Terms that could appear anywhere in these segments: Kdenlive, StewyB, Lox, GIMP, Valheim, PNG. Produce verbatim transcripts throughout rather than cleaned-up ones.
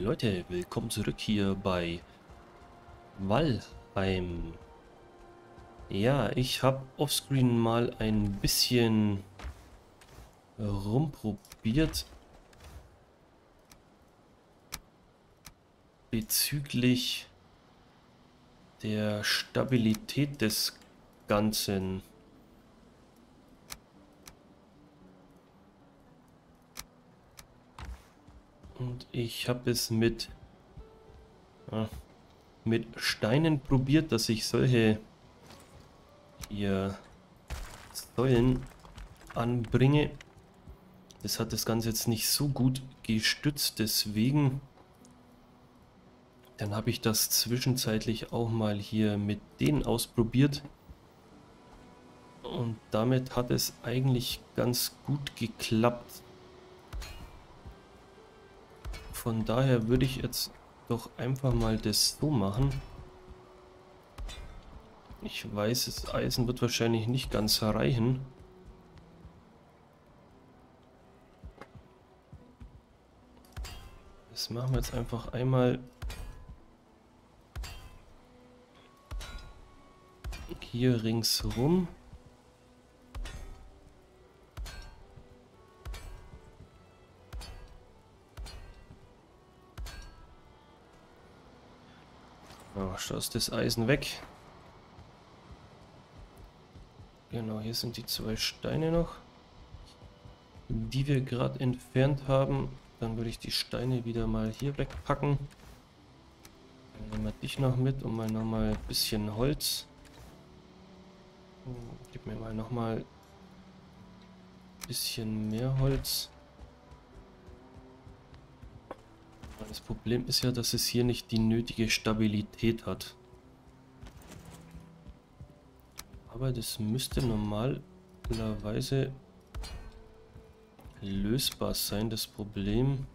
Leute, willkommen zurück hier bei Valheim. Ja, ich habe offscreen mal ein bisschen rumprobiert bezüglich der Stabilität des Ganzen. Und ich habe es mit, ja, mit Steinen probiert, dass ich solche hier Säulen anbringe. Das hat das Ganze jetzt nicht so gut gestützt, deswegen. Dann habe ich das zwischenzeitlich auch mal hier mit denen ausprobiert. Und damit hat es eigentlich ganz gut geklappt. Von daher würde ich jetzt doch einfach mal das so machen. Ich weiß, das Eisen wird wahrscheinlich nicht ganz reichen. Das machen wir jetzt einfach einmal hier ringsrum. Schaust das Eisen weg. Genau, hier sind die zwei Steine noch, die wir gerade entfernt haben. Dann würde ich die Steine wieder mal hier wegpacken. Dann nehmen wir dich noch mit und mal nochmal ein bisschen Holz. Gib mir mal nochmal ein bisschen mehr Holz. Das Problem ist ja, dass es hier nicht die nötige Stabilität hat. Aber das müsste normalerweise lösbar sein, das Problem.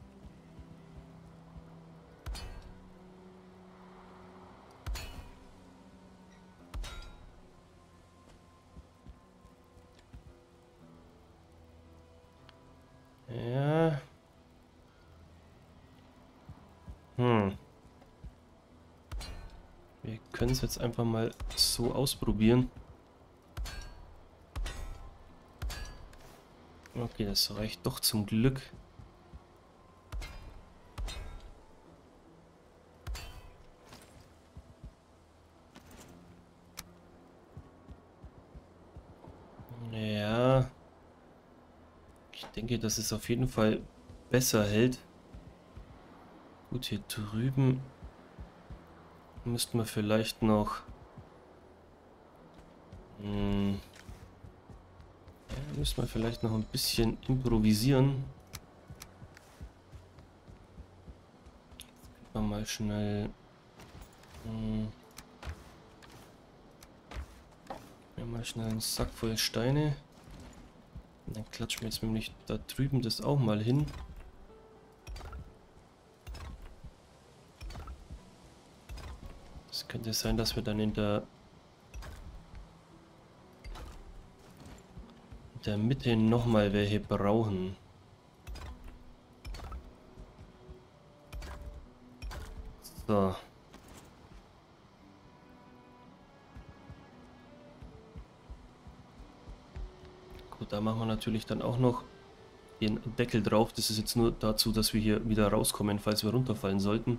Ja. Hm. Wir können es jetzt einfach mal so ausprobieren. Okay, das reicht doch zum Glück. Ja. Ich denke, dass es auf jeden Fall besser hält. Gut, hier drüben müssten wir vielleicht noch mh, müssen wir vielleicht noch ein bisschen improvisieren. Jetzt können wir mal schnell mh, mal schnell einen Sack voll Steine. Und dann klatschen wir jetzt nämlich da drüben das auch mal hin. Könnte es sein, dass wir dann in der, in der Mitte nochmal welche brauchen. So. Gut, da machen wir natürlich dann auch noch den Deckel drauf. Das ist jetzt nur dazu, dass wir hier wieder rauskommen, falls wir runterfallen sollten.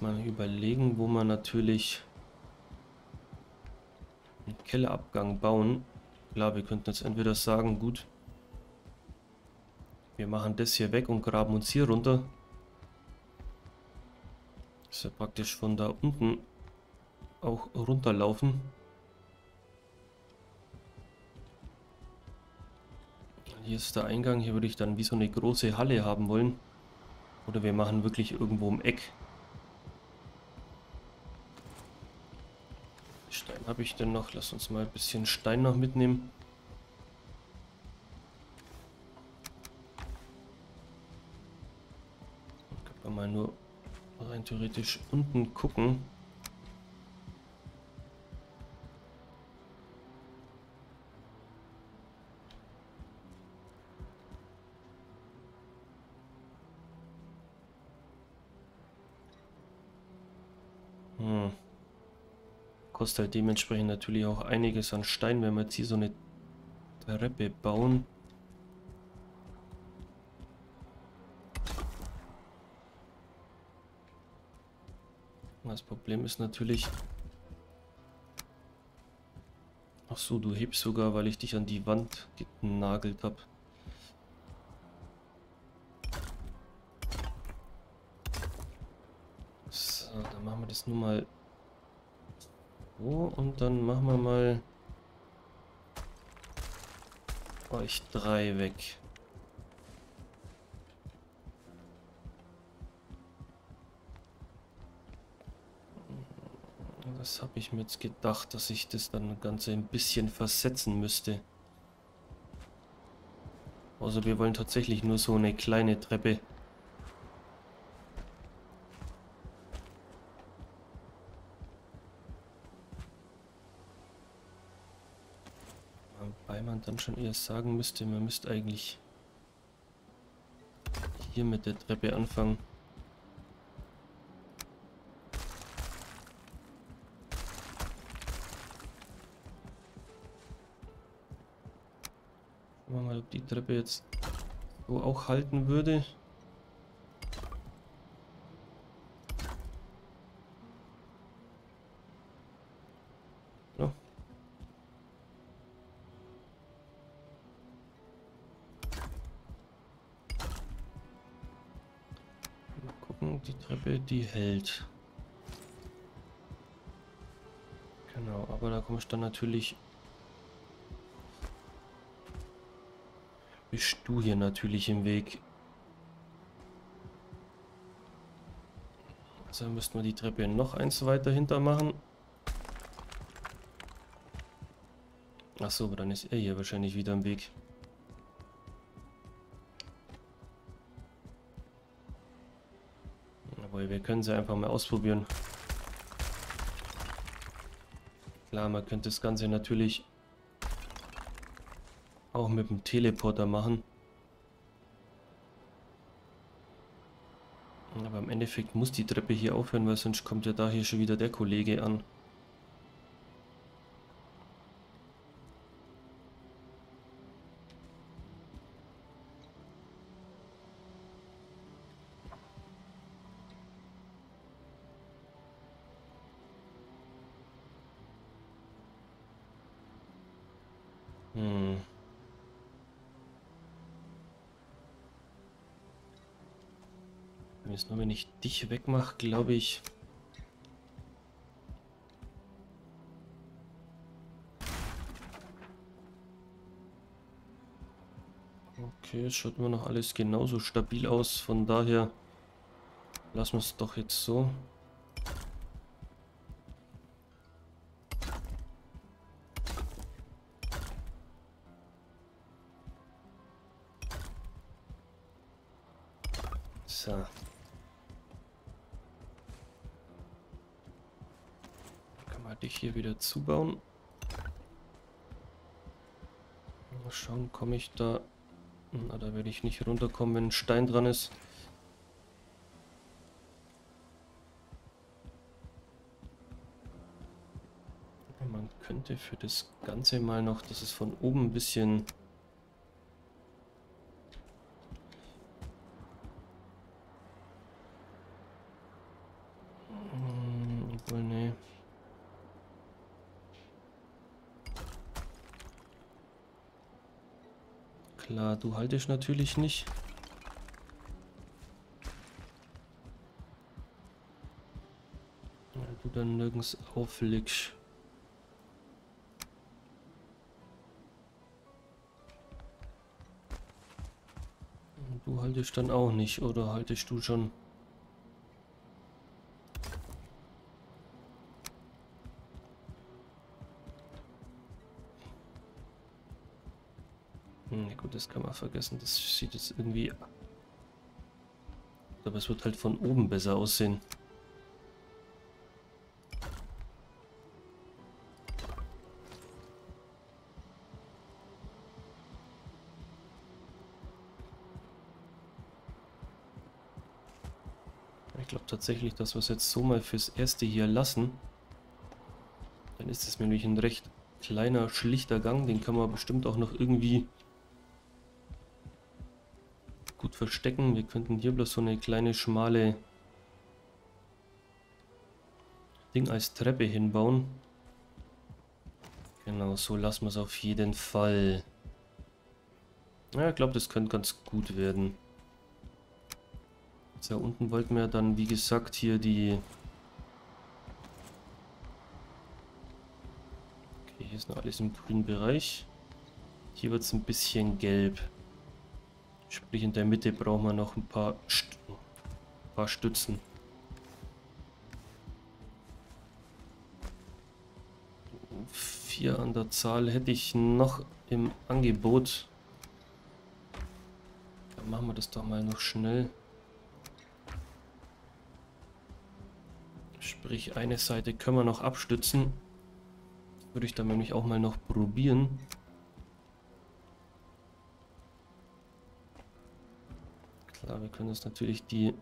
Mal überlegen, wo man natürlich einen Kellerabgang bauen. Klar, wir könnten jetzt entweder sagen, gut, wir machen das hier weg und graben uns hier runter. Das ist ja praktisch von da unten auch runterlaufen. Hier ist der Eingang, hier würde ich dann wie so eine große Halle haben wollen. Oder wir machen wirklich irgendwo im Eck. Habe ich denn noch? Lass uns mal ein bisschen Stein noch mitnehmen. Dann können wir mal nur rein theoretisch unten gucken. Hm. Kostet halt dementsprechend natürlich auch einiges an Stein, wenn wir jetzt hier so eine Treppe bauen. Das Problem ist natürlich... Ach so, du hebst sogar, weil ich dich an die Wand genagelt habe. So, dann machen wir das nun mal so und dann machen wir mal euch drei weg. Das habe ich mir jetzt gedacht, dass ich das dann Ganze ein bisschen versetzen müsste. Also wir wollen tatsächlich nur so eine kleine Treppe. Wobei man dann schon eher sagen müsste, man müsste eigentlich hier mit der Treppe anfangen. Die Treppe jetzt so auch halten würde. Ja. Mal gucken, die Treppe, die hält. Genau, aber da komme ich dann natürlich... Bist du hier natürlich im Weg. Also müssten wir die Treppe noch eins weiter hinter machen. Achso, aber dann ist er hier wahrscheinlich wieder im Weg. Aber wir können sie einfach mal ausprobieren. Klar, man könnte das Ganze natürlich... auch mit dem Teleporter machen. Aber im Endeffekt muss die Treppe hier aufhören, weil sonst kommt ja da hier schon wieder der Kollege an. Hm. Jetzt nur, wenn ich dich wegmache, glaube ich. Okay, es schaut immer noch alles genauso stabil aus. Von daher lassen wir es doch jetzt so. So. Dich hier wieder zubauen. Mal schauen, komme ich da... Na, da werde ich nicht runterkommen, wenn ein Stein dran ist. Man könnte für das Ganze mal noch, dass es von oben ein bisschen... Klar, du haltest natürlich nicht. Weil du dann nirgends auflegst. Und du haltest dann auch nicht, oder haltest du schon? Das kann man vergessen, das sieht jetzt irgendwie... Aber es wird halt von oben besser aussehen. Ich glaube tatsächlich, dass wir es jetzt so mal fürs Erste hier lassen. Dann ist es nämlich ein recht kleiner, schlichter Gang. Den kann man bestimmt auch noch irgendwie gut verstecken. Wir könnten hier bloß so eine kleine, schmale Ding als Treppe hinbauen. Genau, so lassen wir es auf jeden Fall. Ja, ich glaube, das könnte ganz gut werden. So, unten wollten wir dann, wie gesagt, hier die... Okay, hier ist noch alles im grünen Bereich. Hier wird es ein bisschen gelb. Sprich, in der Mitte brauchen wir noch ein paar, St- ein paar Stützen. Vier an der Zahl hätte ich noch im Angebot. Dann machen wir das doch mal noch schnell. Sprich, eine Seite können wir noch abstützen. Würde ich dann nämlich auch mal noch probieren. Klar, wir können jetzt natürlich die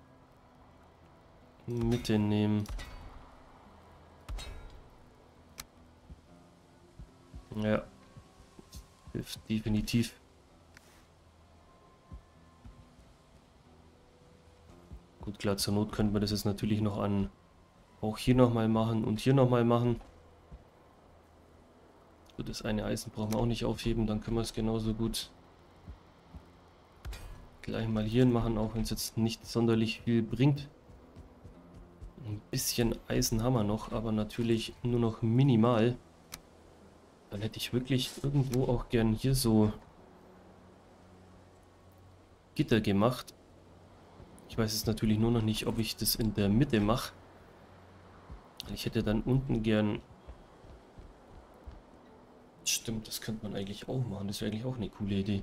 Mitte nehmen. Ja, hilft definitiv. Gut, klar, zur Not könnten wir das jetzt natürlich noch an... Auch hier nochmal machen und hier nochmal machen. So, das eine Eisen brauchen wir auch nicht aufheben, dann können wir es genauso gut gleich mal hier machen, auch wenn es jetzt nicht sonderlich viel bringt. Ein bisschen Eisen haben wir noch, aber natürlich nur noch minimal. Dann hätte ich wirklich irgendwo auch gern hier so Gitter gemacht. Ich weiß jetzt natürlich nur noch nicht, ob ich das in der Mitte mache. Ich hätte dann unten gern... Stimmt, das könnte man eigentlich auch machen. Das wäre eigentlich auch eine coole Idee.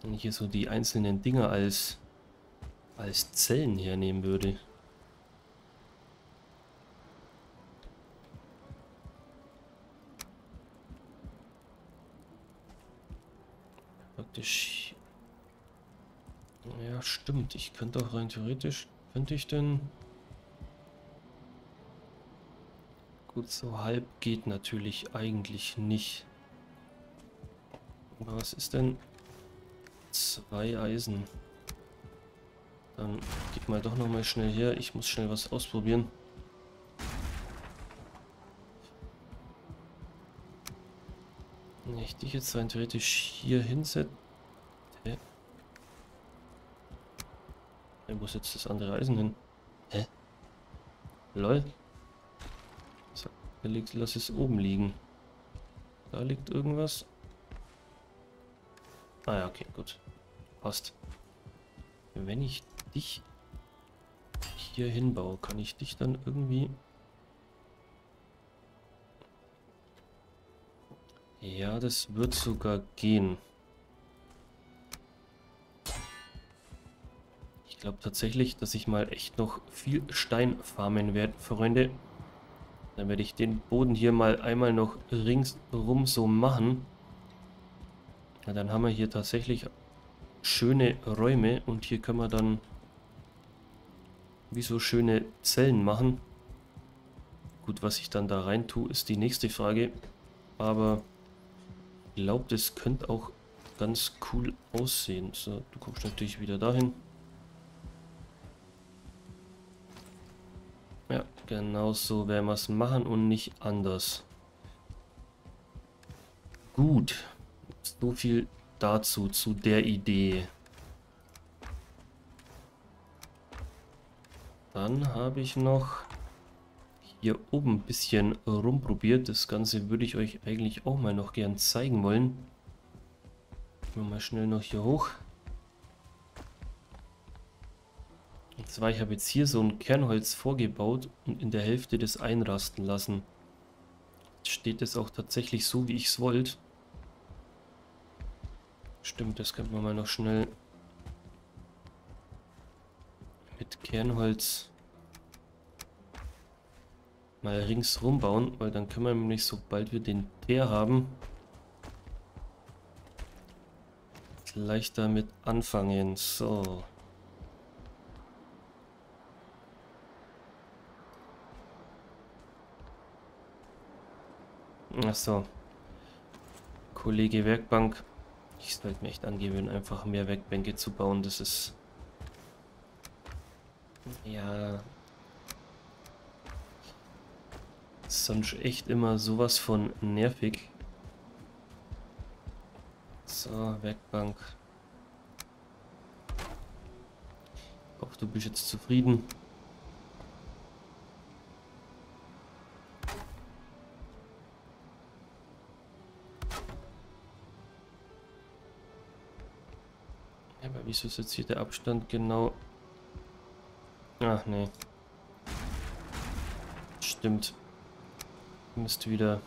Wenn ich hier so die einzelnen Dinger als, als Zellen hernehmen würde. Praktisch... Ja, stimmt. Ich könnte auch rein theoretisch... Könnte ich denn... Gut, so halb geht natürlich eigentlich nicht. Aber was ist denn? Zwei Eisen. Dann gib mal doch nochmal schnell her. Ich muss schnell was ausprobieren. Wenn ich dich jetzt rein theoretisch hier hinsetze. Hä? Hey, wo ist jetzt das andere Eisen hin? Hä? Lol. Da liegt, lass es oben liegen. Da liegt irgendwas. Ah ja, okay, gut. Passt. Wenn ich dich hier hinbaue, kann ich dich dann irgendwie... Ja, das wird sogar gehen. Ich glaube tatsächlich, dass ich mal echt noch viel Stein farmen werde, Freunde. Dann werde ich den Boden hier mal einmal noch ringsrum so machen. Ja, dann haben wir hier tatsächlich schöne Räume und hier können wir dann wie so schöne Zellen machen. Gut, was ich dann da rein tue, ist die nächste Frage. Aber ich glaube, das könnte auch ganz cool aussehen. So, du kommst natürlich wieder dahin. Ja, genau so werden wir es machen und nicht anders. Gut, so viel dazu, zu der Idee. Dann habe ich noch hier oben ein bisschen rumprobiert. Das Ganze würde ich euch eigentlich auch mal noch gern zeigen wollen. Gehen wir mal schnell noch hier hoch. Und zwar, ich habe jetzt hier so ein Kernholz vorgebaut und in der Hälfte das einrasten lassen. Jetzt steht es auch tatsächlich so, wie ich es wollte. Stimmt, das könnte man mal noch schnell mit Kernholz mal ringsrum bauen, weil dann können wir nämlich, sobald wir den Bär haben, gleich damit anfangen. So. Achso. Kollege Werkbank. Ich sollte mir echt angewöhnen, einfach mehr Werkbänke zu bauen. Das ist... ja... sonst echt immer sowas von nervig. So, Werkbank. Ich hoffe, du bist jetzt zufrieden. Aber wieso ist jetzt hier der Abstand genau? Ach nee. Stimmt. Müsste wieder.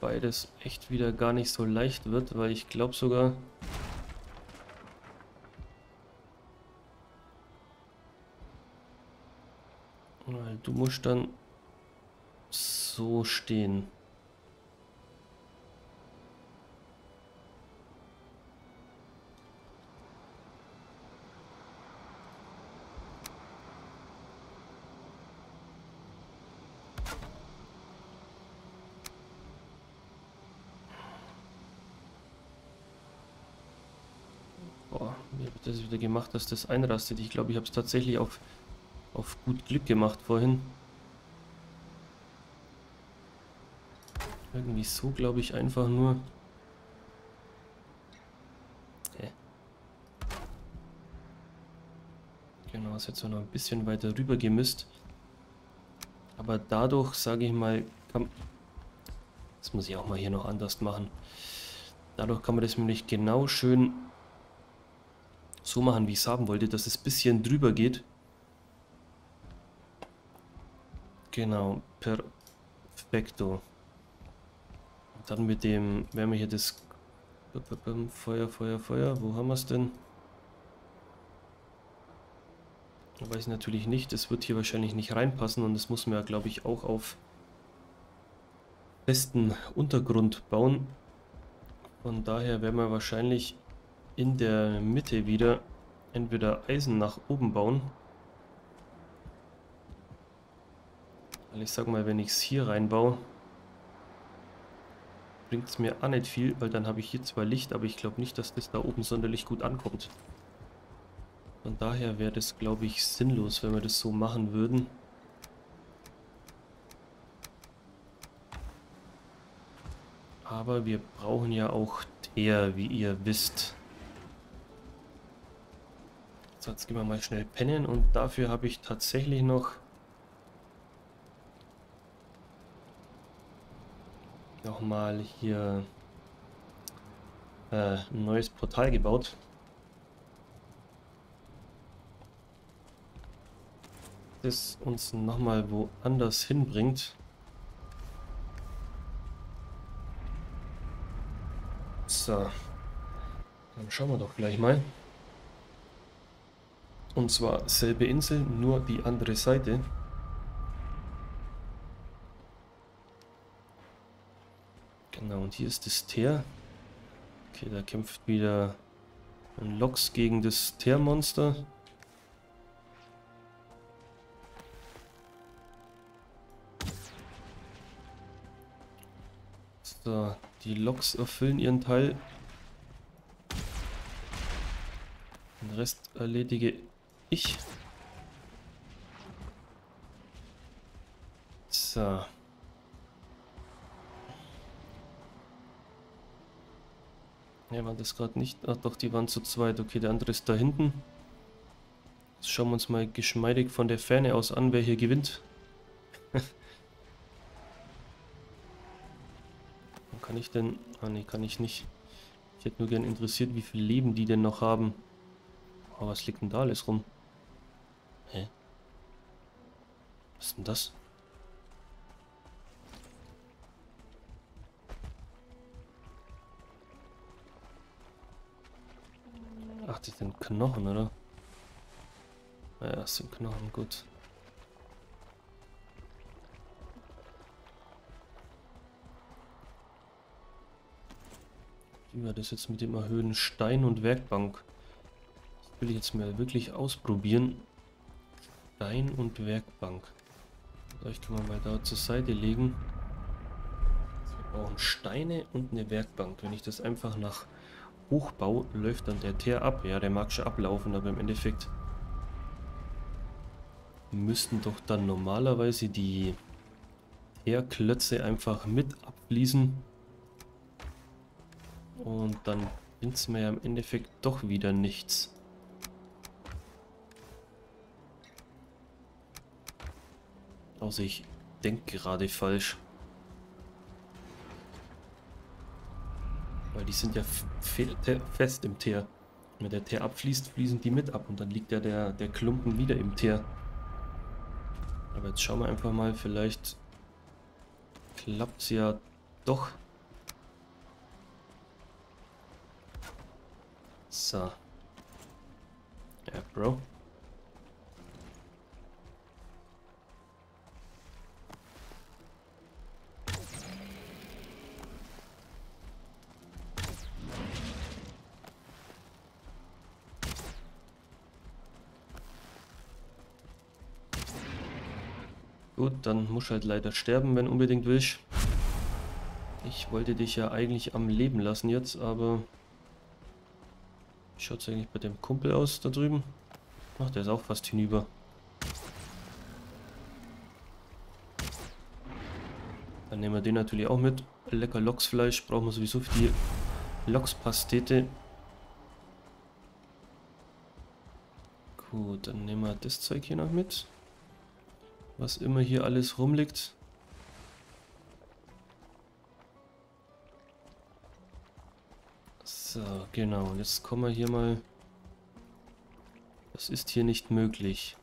Wobei das echt wieder gar nicht so leicht wird, weil ich glaube sogar. Weil du musst dann so stehen. Das wieder gemacht, dass das einrastet. Ich glaube, ich habe es tatsächlich auf, auf gut Glück gemacht vorhin. Irgendwie so, glaube ich, einfach nur. Okay. Genau, ist jetzt noch ein bisschen weiter rüber gemisst. Aber dadurch, sage ich mal, kann, das muss ich auch mal hier noch anders machen. Dadurch kann man das nämlich genau schön so machen, wie ich es haben wollte, dass es ein bisschen drüber geht. Genau, perfekto. Und dann mit dem, wenn wir hier das Feuer, Feuer, Feuer, wo haben wir es denn? Ich weiß natürlich nicht, das wird hier wahrscheinlich nicht reinpassen und das muss man ja, glaube ich, auch auf festen Untergrund bauen. Von daher werden wir wahrscheinlich in der Mitte wieder entweder Eisen nach oben bauen. Weil ich sag mal, wenn ich es hier reinbaue, bringt es mir auch nicht viel, weil dann habe ich hier zwar Licht, aber ich glaube nicht, dass das da oben sonderlich gut ankommt. Von daher wäre das, glaube ich, sinnlos, wenn wir das so machen würden. Aber wir brauchen ja auch Teer, wie ihr wisst. Jetzt gehen wir mal schnell pennen und dafür habe ich tatsächlich noch nochmal hier äh, ein neues Portal gebaut. Das uns nochmal woanders hinbringt. So, dann schauen wir doch gleich mal. Und zwar selbe Insel, nur die andere Seite. Genau, und hier ist das Teer. Okay, da kämpft wieder ein Lox gegen das Teermonster. So, die Lox erfüllen ihren Teil. Den Rest erledige ich. Ich. So. Ja, war das gerade nicht. Ach doch, die waren zu zweit. Okay, der andere ist da hinten. Jetzt schauen wir uns mal geschmeidig von der Ferne aus an, wer hier gewinnt. Kann ich denn... ah ne, kann ich nicht. Ich hätte nur gern interessiert, wie viel Leben die denn noch haben. Oh, was liegt denn da alles rum? Hä? Was ist denn das? Ach, das sind Knochen, oder? Naja, das sind Knochen, gut. Wie war das jetzt mit dem Erhöhen Stein und Werkbank? Das will ich jetzt mal wirklich ausprobieren. Stein und Werkbank. Vielleicht können wir mal da zur Seite legen. Wir brauchen Steine und eine Werkbank. Wenn ich das einfach nach hoch baue, läuft dann der Teer ab. Ja, der mag schon ablaufen, aber im Endeffekt müssten doch dann normalerweise die Teerklötze einfach mit abfließen. Und dann bringt es mir ja im Endeffekt doch wieder nichts. Außer ich denke gerade falsch. Weil die sind ja fest im Teer. Wenn der Teer abfließt, fließen die mit ab und dann liegt ja der, der Klumpen wieder im Teer. Aber jetzt schauen wir einfach mal, vielleicht klappt es ja doch. So. Ja, Bro. Gut, dann musst du halt leider sterben, wenn unbedingt willst. Ich wollte dich ja eigentlich am Leben lassen jetzt, aber... Wie schaut es eigentlich bei dem Kumpel aus da drüben? Ach, der ist auch fast hinüber. Dann nehmen wir den natürlich auch mit. Lecker Loxfleisch brauchen wir sowieso für die Loxpastete. Gut, dann nehmen wir das Zeug hier noch mit. Was immer hier alles rumliegt. So, genau. Jetzt kommen wir hier mal... Das ist hier nicht möglich.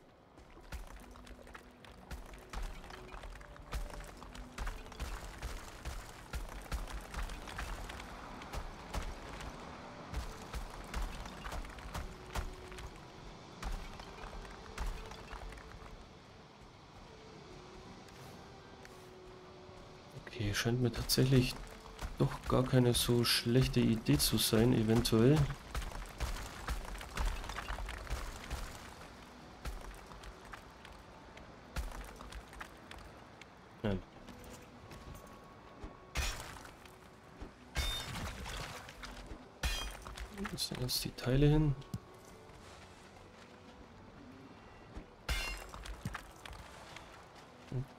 Scheint mir tatsächlich doch gar keine so schlechte Idee zu sein, eventuell. Nein. Wo sind jetzt die Teile hin?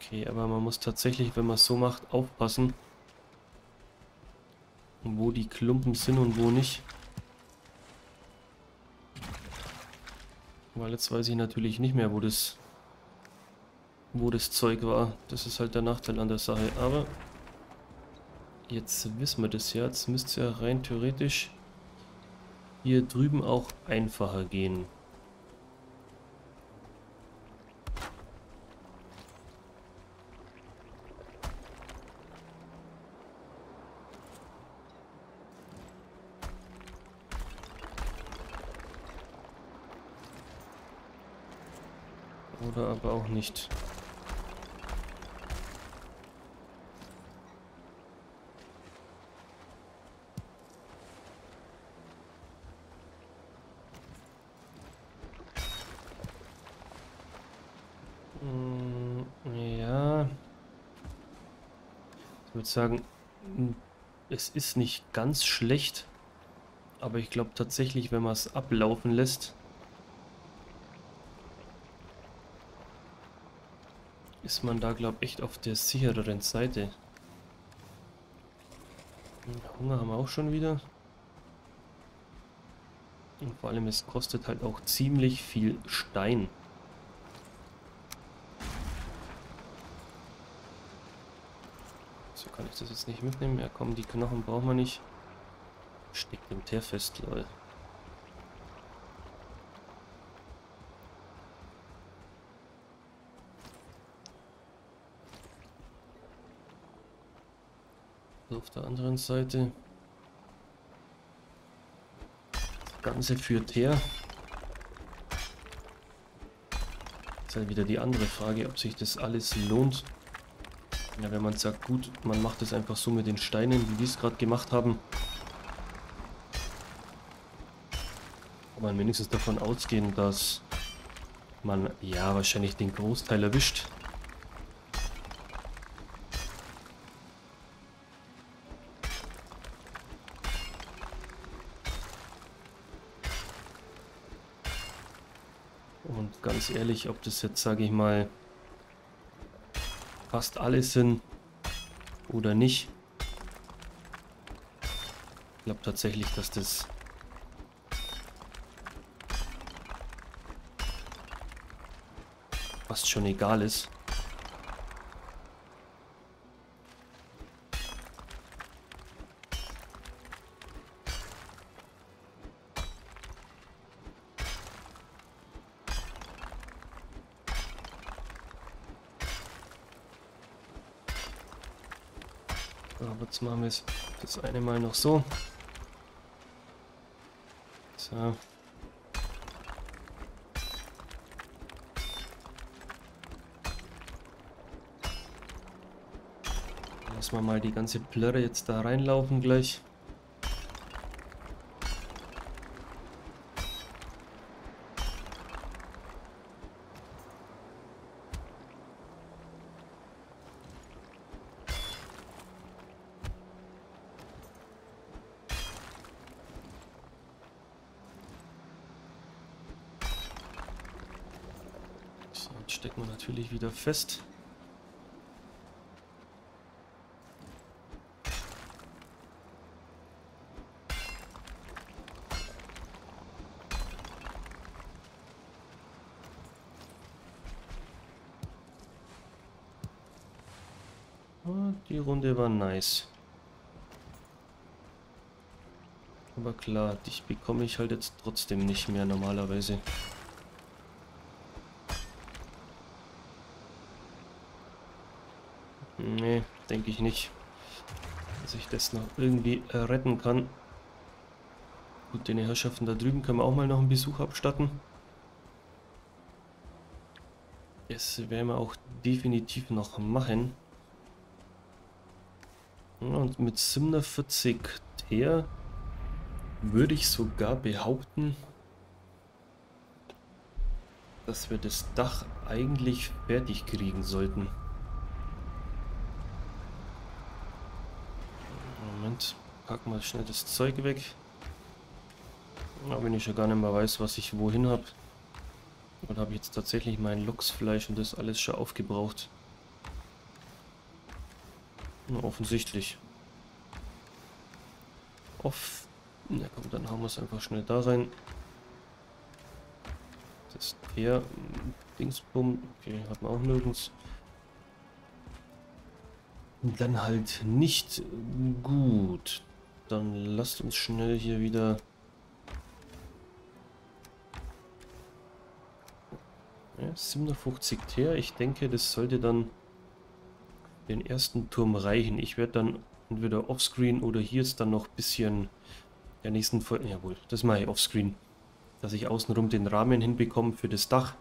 Okay, aber man muss tatsächlich, wenn man es so macht, aufpassen, wo die Klumpen sind und wo nicht. Weil jetzt weiß ich natürlich nicht mehr, wo das, wo das Zeug war. Das ist halt der Nachteil an der Sache. Aber jetzt wissen wir das ja. Jetzt müsste es ja rein theoretisch hier drüben auch einfacher gehen. Oder aber auch nicht. Hm, ja. Ich würde sagen, es ist nicht ganz schlecht. Aber ich glaube tatsächlich, wenn man es ablaufen lässt... ist man da, glaube ich, echt auf der sichereren Seite. Hunger haben wir auch schon wieder. Und vor allem, es kostet halt auch ziemlich viel Stein. So kann ich das jetzt nicht mitnehmen. Ja komm, die Knochen brauchen wir nicht. Steckt im Teer fest, lol. Auf der anderen Seite. Das Ganze führt her. Ist halt wieder die andere Frage, ob sich das alles lohnt. Ja, wenn man sagt, gut, man macht es einfach so mit den Steinen, wie wir es gerade gemacht haben, man wenigstens davon ausgehen, dass man ja wahrscheinlich den Großteil erwischt. Und ganz ehrlich, ob das jetzt, sage ich mal, fast alle sind oder nicht. Ich glaube tatsächlich, dass das fast schon egal ist. Aber jetzt machen wir es das eine Mal noch so. So. Lassen wir mal die ganze Plörre jetzt da reinlaufen gleich. So, jetzt stecken wir natürlich wieder fest. Die Runde war nice. Aber klar, dich bekomme ich halt jetzt trotzdem nicht mehr normalerweise. Nee, denke ich nicht, dass ich das noch irgendwie retten kann. Gut, den Herrschaften da drüben können wir auch mal noch einen Besuch abstatten. Das werden wir auch definitiv noch machen. Und mit siebenundvierzig T würde ich sogar behaupten, dass wir das Dach eigentlich fertig kriegen sollten. Moment, pack mal schnell das Zeug weg. Aber wenn ich ja gar nicht mehr weiß, was ich wohin habe. Und habe ich jetzt tatsächlich mein Loxfleisch und das alles schon aufgebraucht. Offensichtlich. Off. Na komm, dann haben wir es einfach schnell da rein. Das hier. Dingsbumm. Okay, hat man auch nirgends. Dann halt nicht gut. Dann lasst uns schnell hier wieder. Ja, siebenundfünfzig T. Ich denke, das sollte dann den ersten Turm reichen. Ich werde dann entweder offscreen oder hier ist dann noch ein bisschen der nächsten Folge. Jawohl, das mache ich offscreen. Dass ich außenrum den Rahmen hinbekomme für das Dach.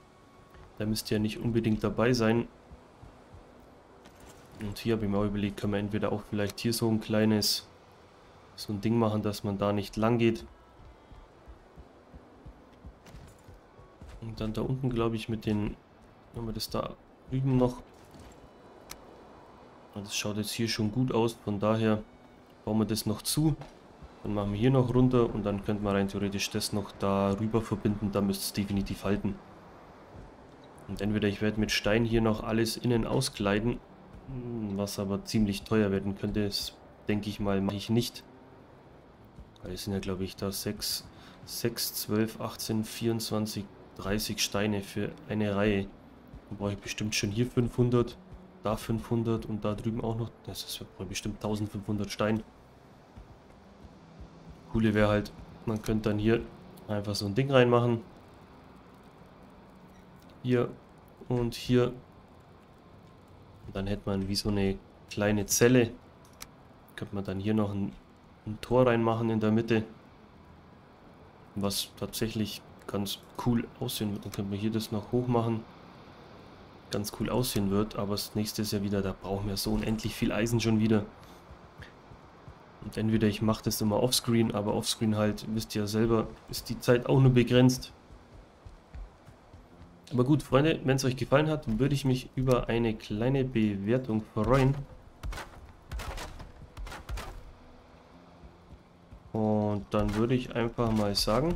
Da müsst ihr ja nicht unbedingt dabei sein. Und hier habe ich mir auch überlegt, können wir entweder auch vielleicht hier so ein kleines, so ein Ding machen, dass man da nicht lang geht. Und dann da unten, glaube ich, mit den, wenn wir das da drüben noch. Das schaut jetzt hier schon gut aus, von daher bauen wir das noch zu. Dann machen wir hier noch runter und dann könnte man rein theoretisch das noch darüber verbinden. Da müsste es definitiv halten. Und entweder ich werde mit Stein hier noch alles innen auskleiden, was aber ziemlich teuer werden könnte. Das denke ich mal, mache ich nicht. Weil es sind ja, glaube ich, da sechs, zwölf, achtzehn, vierundzwanzig, dreißig Steine für eine Reihe. Dann brauche ich bestimmt schon hier fünfhundert. Da fünfhundert und da drüben auch noch. Das ist bestimmt eintausendfünfhundert Stein. Coole wäre halt, man könnte dann hier einfach so ein Ding reinmachen. Hier und hier. Und dann hätte man wie so eine kleine Zelle. Könnte man dann hier noch ein, ein Tor reinmachen in der Mitte. Was tatsächlich ganz cool aussehen wird. Dann können wir hier das noch hoch machen. Ganz cool aussehen wird, aber das nächste ist ja wieder, da brauchen wir so unendlich viel Eisen schon wieder. Und entweder ich mache das immer offscreen, aber offscreen halt, wisst ihr ja selber, ist die Zeit auch nur begrenzt. Aber gut, Freunde, wenn es euch gefallen hat, würde ich mich über eine kleine Bewertung freuen. Und dann würde ich einfach mal sagen,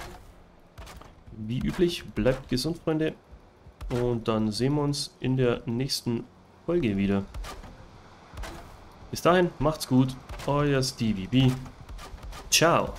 wie üblich, bleibt gesund, Freunde. Und dann sehen wir uns in der nächsten Folge wieder. Bis dahin, macht's gut, euer StewyB. Ciao.